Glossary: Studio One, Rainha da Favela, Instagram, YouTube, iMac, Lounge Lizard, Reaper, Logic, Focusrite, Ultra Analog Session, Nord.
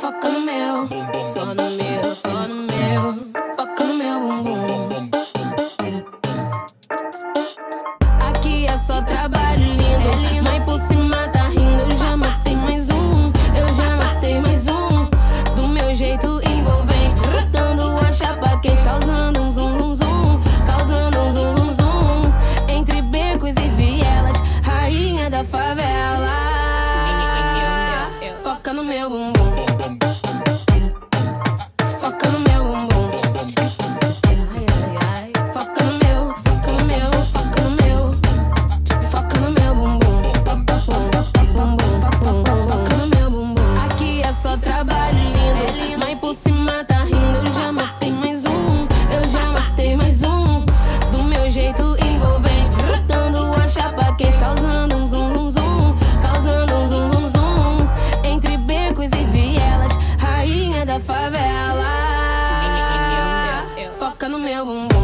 Foca no meu, só no meu, só no meu. Foca no meu bumbum. Aqui é só trabalho lindo. Mãe por cima tá rindo. Eu já matei mais um, eu já matei mais um. Do meu jeito envolvente, botando a chapa quente, causando um zoom, zoom, zoom. Causando um zoom, zoom, zoom. Entre becos e vielas, rainha da favela. Foca no meu bumbum. Foca no meu bumbum. Ai, ai, ai. Foca no meu, foca no meu, foca no meu. Foca no meu bumbum. Bumbum, bumbum, bumbum. Foca no meu bumbum. Aqui é só trabalho lindo. Mãe por cima tá rindo. Eu já matei mais um, eu já matei mais um. Do meu jeito envolvente, botando a chapa quente, causando um zoom, zoom, zoom. Causando um zoom, zoom, zoom. Entre becos e vielas, rainha da favela. Foca no meu bumbum.